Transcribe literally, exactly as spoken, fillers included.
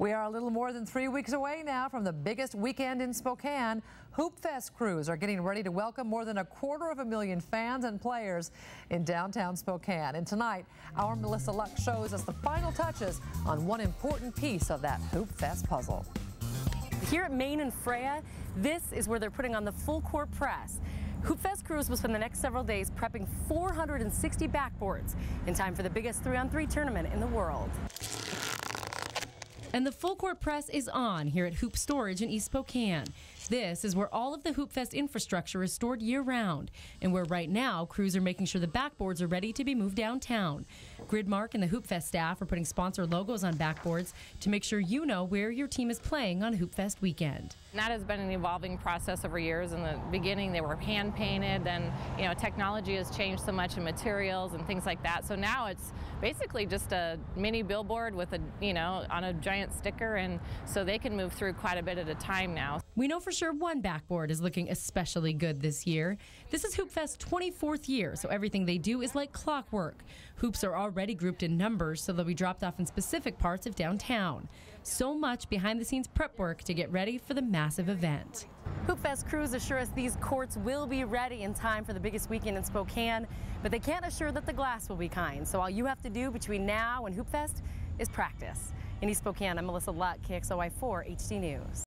We are a little more than three weeks away now from the biggest weekend in Spokane. HoopFest crews are getting ready to welcome more than a quarter of a million fans and players in downtown Spokane. And tonight, our Melissa Luck shows us the final touches on one important piece of that HoopFest puzzle. Here at Maine and Freya, this is where they're putting on the full court press. HoopFest crews will spend the next several days prepping four hundred sixty backboards in time for the biggest three on three tournament in the world. And the full court press is on here at Hoop Storage in East Spokane. This is where all of the HoopFest infrastructure is stored year-round, and where right now crews are making sure the backboards are ready to be moved downtown. Gridmark and the HoopFest staff are putting sponsor logos on backboards to make sure you know where your team is playing on HoopFest weekend. And that has been an evolving process over years. In the beginning, they were hand-painted, and you know, technology has changed so much in materials and things like that. So now it's basically just a mini billboard with a you know on a giant sticker, and so they can move through quite a bit at a time now. We know for sure one backboard is looking especially good this year. This is HoopFest's twenty-fourth year, so everything they do is like clockwork. Hoops are already grouped in numbers, so they'll be dropped off in specific parts of downtown. So much behind-the-scenes prep work to get ready for the massive event. HoopFest crews assure us these courts will be ready in time for the biggest weekend in Spokane, but they can't assure that the glass will be kind. So all you have to do between now and HoopFest is practice. In East Spokane, I'm Melissa Luck, K X L Y four H D News.